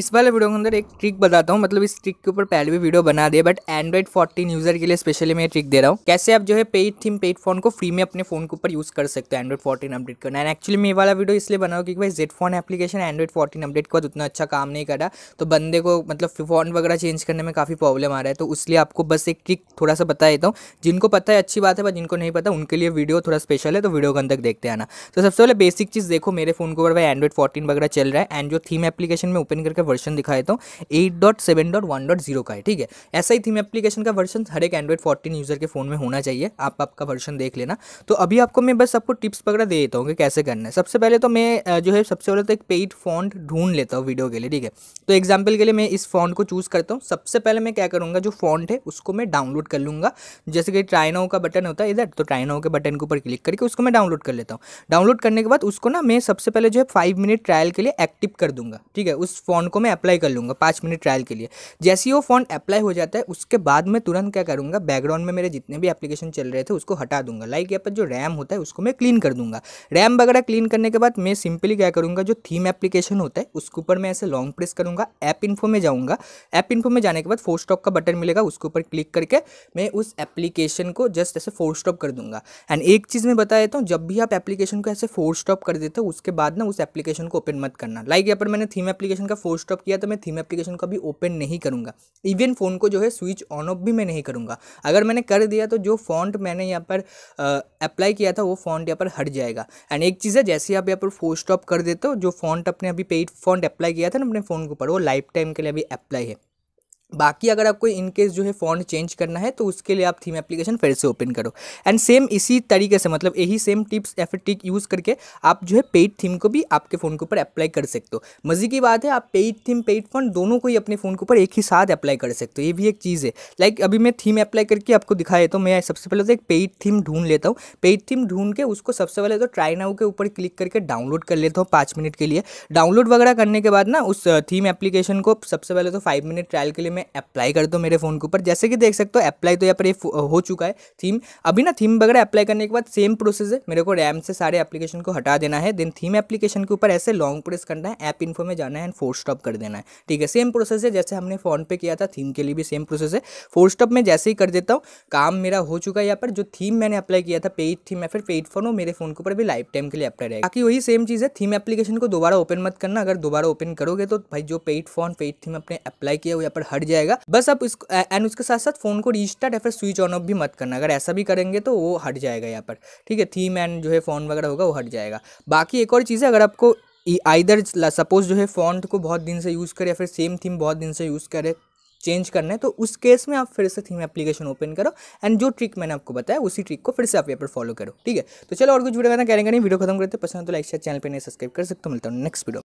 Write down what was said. इस वाले वीडियो के अंदर एक ट्रिक बताता हूँ, मतलब इस ट्रिक के ऊपर पहले भी वीडियो बना दिया, बट एंड्रॉइड 14 यूजर के लिए स्पेशली मैं ट्रिक दे रहा हूँ कैसे आप जो है पेड थीम पेड फोन को फ्री में अपने फोन के ऊपर यूज कर सकते हो एंड्रॉइड 14 अपडेट करना है। एक्चुअली मैं ये वाला वीडियो इसलिए बना रहा हूँ क्योंकि भाई Z phone application Android 14 update के बाद उतना अच्छा काम नहीं कर रहा, तो बंदे को मतलब फोन वगैरह चेंज करने में काफ़ी प्रॉब्लम आ रहा है। तो इसलिए आपको बस एक ट्रिक थोड़ा सा बता देता हूँ, जिनको पता है अच्छी बात है, पर जिनको नहीं पता उनके लिए वीडियो थोड़ा स्पेशल है, तो वीडियो अंत तक देखते आना। तो सबसे पहले बेसिक चीज़ देखो, मेरे फोन के ऊपर भाई एंड्रॉइड 14 वगैरह चल रहा है एंड जो थीम एप्लीकेशन में ओपन करके वर्जन दिखाया तो 8.7.1.0 का है, ठीक है। ऐसा ही थीम एप्लीकेशन का वर्जन हर एक एंड्रॉइड 14 यूजर के फोन में होना चाहिए, आप आपका वर्जन देख लेना। तो अभी आपको मैं बस आपको टिप्स वगैरह दे देता हूँ कि कैसे करना है। सबसे पहले तो मैं जो है सबसे पहले तो एक पेड फॉन्ट ढूंढ लेता हूँ वीडियो के लिए, ठीक है। तो एग्जाम्पल के लिए मैं इस फॉन्ट को चूज़ करता हूँ। सबसे पहले मैं क्या करूँगा, जो फॉन्ट है उसको मैं डाउनलोड कर लूँगा, जैसे कि ट्राई नाउ का बटन होता है इधर, तो ट्राई नाउ के बटन के ऊपर क्लिक करके उसको मैं डाउनलोड कर लेता हूँ। डाउनलोड करने के बाद उसको ना मैं सबसे पहले जो है 5 मिनट ट्रायल के लिए एक्टिव कर दूंगा, ठीक है। उस फॉन्ट को मैं अप्लाई कर लूँगा 5 मिनट ट्रायल के लिए। जैसे ही वो फॉन्ट अप्लाई हो जाता है उसके बाद मैं तुरंत क्या करूँगा, बैकग्राउंड में मेरे जितने भी एप्लीकेशन चल रहे थे उसको हटा दूंगा। लाइक यहाँ पर जो रैम होता है उसको मैं क्लीन कर दूंगा। रैम वगैरह क्लीन करने के बाद मैं सिंपली क्या करूँगा, जो थीम एप्लीकेशन होता है उसके ऊपर मैं ऐसे लॉन्ग प्रेस करूँगा, ऐप इन्फो में जाऊँगा। ऐप इन्फो में जाने के बाद फोर स्टॉप का बटन मिलेगा, उसके ऊपर क्लिक करके मैं उस एप्लीकेशन को जस्ट ऐसे फोर स्टॉप कर दूंगा। एंड एक चीज़ मैं बता देता हूँ, जब भी आप एप्लीकेशन को ऐसे फोर स्टॉप कर देते हो उसके बाद ना उस एप्लीकेशन को ओपन मत करना। लाइक यहाँ पर मैंने थीम एप्लीकेशन का फोर स्टॉप किया तो मैं थीम एप्लीकेशन को भी ओपन नहीं करूँगा, इवन फ़ोन को जो है स्विच ऑन ऑफ भी मैं नहीं करूँगा। अगर मैंने कर दिया तो जो फॉन्ट मैंने यहाँ पर अप्लाई किया था वो फॉन्ट यहाँ पर हट जाएगा। एंड एक चीज़ है, जैसे आप यहाँ पर फोर स्टॉप कर देते हो जो फॉन्ट अपने अभी पेड फॉन्ट अप्लाई किया था ना अपने फ़ोन के ऊपर, वो लाइफ टाइम के लिए अभी अप्लाई है। बाकी अगर आपको इनकेस जो है फॉन्ट चेंज करना है तो उसके लिए आप थीम एप्लीकेशन फिर से ओपन करो। एंड सेम इसी तरीके से, मतलब यही सेम टिप्स या फिर ट्रिक यूज़ करके आप जो है पेड थीम को भी आपके फ़ोन के ऊपर अप्लाई कर सकते हो। मजे की बात है, आप पेड थीम पेड फॉन्ट दोनों को ही अपने फ़ोन के ऊपर एक ही साथ अप्लाई कर सकते हो, ये भी एक चीज़ है। लाइक अभी मैं थीम अप्लाई करके आपको दिखाया तो मैं सबसे पहले तो एक पेड थीम ढूंढ लेता हूँ। पेड थीम ढूंढ के उसको सबसे पहले तो ट्राई नाउ के ऊपर क्लिक करके डाउनलोड कर लेता हूँ 5 मिनट के लिए। डाउनलोड वगैरह करने के बाद ना उस थीम एप्लीकेशन को सबसे पहले तो 5 मिनट ट्रायल के लिए अप्लाई कर दो मेरे फोन के ऊपर। जैसे कि देख सकते हो अप्लाई तो यहाँ पर हो चुका है थीम। अभी ना थीम वगैरह अप्लाई करने के बाद सेम प्रोसेस है, मेरे को रैम से सारे एप्लीकेशन को हटा देना है, देन थीम एप्लीकेशन के ऊपर ऐसे लॉन्ग प्रेस करना है, ऐप इन्फो में जाना है एंड फोर स्टॉप कर देना है, ठीक है। सेम प्रोसेस है जैसे हमने फोन पे किया था, थीम के लिए भी सेम प्रोसेस है। फोर स्टॉप में जैसे ही कर देता हूँ काम मेरा हो चुका है। यहाँ पर जो थीम मैंने अप्लाई किया था पेड थीम या फिर पेड फोन, वो मेरे फोन के ऊपर भी लाइफ टाइम के लिए अप्लाई रहेगा। बाकी वही सेम चीज़ है, थीम एप्लीकेशन को दोबारा ओपन मत करना। अगर दोबारा ओपन करोगे तो भाई जो पेड फोन पेड थीम अपने अप्लाई किया वो यहाँ पर हट जाएगा। बस आप इसको एंड उसके साथ साथ फोन को रीस्टार्ट या फिर स्विच ऑन ऑफ भी मत करना, अगर ऐसा भी करेंगे तो वो हट जाएगा यहाँ पर, ठीक है। थीम एंड जो है फोन वगैरह होगा वो हट जाएगा। बाकी एक और चीज़ है, अगर आपको आइदर सपोज जो है फॉन्ट को बहुत दिन से यूज़ करे या फिर सेम थीम बहुत दिन से यूज़ करे चेंज करना है, तो उस केस में आप फिर से थीम एप्लीकेशन ओपन करो एंड जो ट्रिक मैंने आपको बताया उसी ट्रिक को फिर से आप यहाँ पर फॉलो करो, ठीक है। तो चलो और कुछ वीडियो करना करेंगे नहीं, वीडियो खत्म करते पसंद तो लाइक शेयर, चैनल पर नहीं सब्सक्राइब कर सकते। मिलता हूँ नेक्स्ट वीडियो।